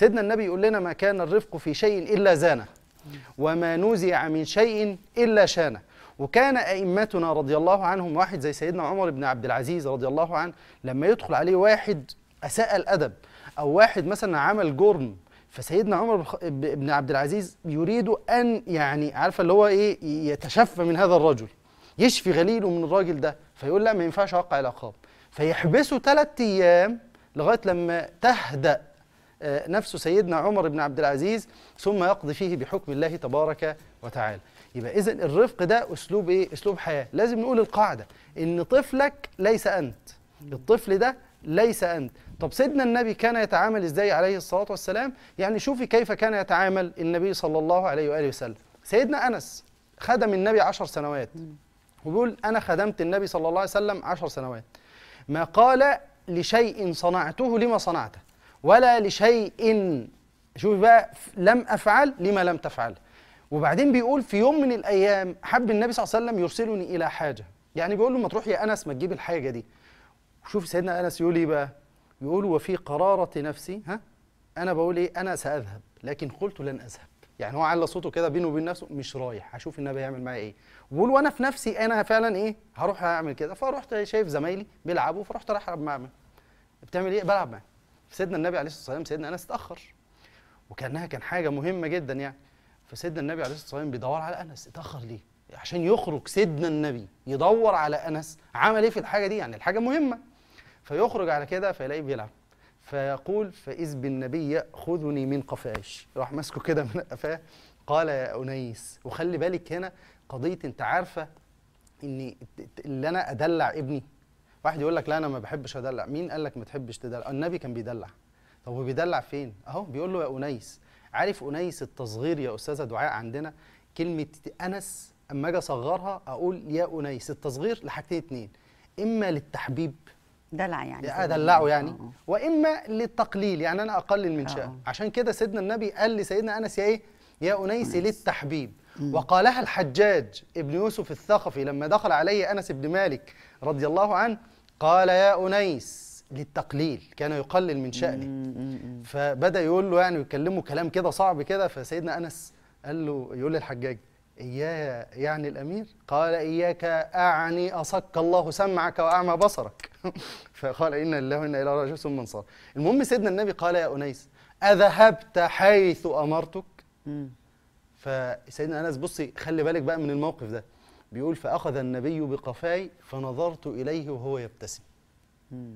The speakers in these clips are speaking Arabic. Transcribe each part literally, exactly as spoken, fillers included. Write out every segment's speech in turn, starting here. سيدنا النبي يقول لنا ما كان الرفق في شيء إلا زانه وما نزع من شيء إلا شانه. وكان أئمتنا رضي الله عنهم، واحد زي سيدنا عمر بن عبد العزيز رضي الله عنه لما يدخل عليه واحد أساء الأدب أو واحد مثلا عمل جرم، فسيدنا عمر بن عبد العزيز يريد أن يعني عارفة اللي هو إيه يتشفى من هذا الرجل، يشفي غليله من الراجل ده، فيقول لا ما ينفعش أوقع العقاب، فيحبسه ثلاث أيام لغاية لما تهدأ نفس سيدنا عمر بن عبد العزيز ثم يقضي فيه بحكم الله تبارك وتعالى. يبقى إذن الرفق ده أسلوب إيه؟ أسلوب حياة. لازم نقول القاعدة إن طفلك ليس أنت، الطفل ده ليس أنت. طب سيدنا النبي كان يتعامل إزاي عليه الصلاة والسلام؟ يعني شوفي كيف كان يتعامل النبي صلى الله عليه وآله وسلم. سيدنا أنس خدم النبي عشر سنوات وبيقول أنا خدمت النبي صلى الله عليه وسلم عشر سنوات ما قال لشيء صنعته لما صنعته ولا لشيء، شوف بقى، لم أفعل لما لم تفعل. وبعدين بيقول في يوم من الأيام حب النبي صلى الله عليه وسلم يرسلني إلى حاجة، يعني بيقول له ما تروح يا أنس ما تجيب الحاجة دي. شوف سيدنا أنس يقول إيه بقى؟ يقول وفي قرارة نفسي، ها أنا بقول إيه، أنا سأذهب لكن قلت لن أذهب. يعني هو على صوته كده بينه وبين نفسه مش رايح، هشوف النبي هيعمل معايا إيه. وبقول وأنا في نفسي أنا فعلا إيه هروح هعمل كده. فرحت شايف زمايلي بيلعبوا، فرحت رايح ألعب معاهم. بتعمل إيه؟ بلعب معاهم. سيدنا النبي عليه الصلاة والسلام سيدنا أنس اتأخر، وكأنها كان حاجة مهمة جدا يعني. فسيدنا النبي عليه الصلاة والسلام بيدور على أنس، اتأخر ليه؟ عشان يخرج سيدنا النبي يدور على أنس عمل إيه في الحاجة دي، يعني الحاجة مهمة. فيخرج على كده فيلاقيه بيلعب، فيقول فإذ بالنبي يأخذني من قفاش، راح ماسكه كده من قفاه قال يا أنيس. وخلي بالك هنا قضية، أنت عارفة إن اللي أنا أدلع ابني، واحد يقول لك لا أنا ما بحبش أدلع، مين قال لك ما تحبش تدلع؟ النبي كان بيدلع. طب هو بيدلع فين؟ أهو بيقول له يا أنيس. عارف أنيس التصغير يا أستاذة دعاء عندنا، كلمة أنس أما أجي أصغرها أقول يا أنيس، التصغير لحاجتين اتنين، إما للتحبيب دلع يعني أدلعه يعني أوه. وإما للتقليل يعني أنا أقلل من شأن. عشان كده سيدنا النبي قال لسيدنا أنس يا إيه؟ يا أنيس للتحبيب. مم. وقالها الحجاج ابن يوسف الثقفي لما دخل عليه أنس بن مالك رضي الله عنه قال يا أنيس للتقليل، كان يقلل من شأنه. فبدأ يقول له يعني يكلمه كلام كده صعب كده، فسيدنا أنس قال له، يقول للحجاج إياه يعني الأمير؟ قال إياك أعني أصك الله سمعك وأعمى بصرك. فقال إنا لله وإنا إلى راجعون ثم انصرف. المهم سيدنا النبي قال يا أنيس أذهبت حيث أمرتك؟ فسيدنا أنس بصي خلي بالك بقى من الموقف ده، بيقول فأخذ النبي بقفاي فنظرت إليه وهو يبتسم.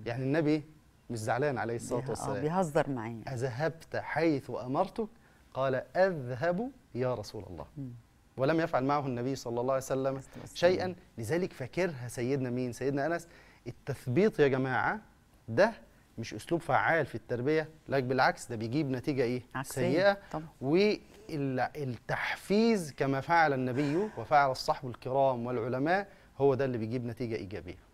يعني النبي مش زعلان عليه الصلاة والسلام، بيهزر معايا. أذهبت حيث أمرتك؟ قال أذهب يا رسول الله. مم. ولم يفعل معه النبي صلى الله عليه وسلم شيئا. لذلك فاكرها سيدنا مين؟ سيدنا أنس. التثبيط يا جماعة ده مش أسلوب فعال في التربية، لكن بالعكس ده بيجيب نتيجة إيه؟ سيئة. والتحفيز كما فعل النبي وفعل الصحب الكرام والعلماء هو ده اللي بيجيب نتيجة إيجابية.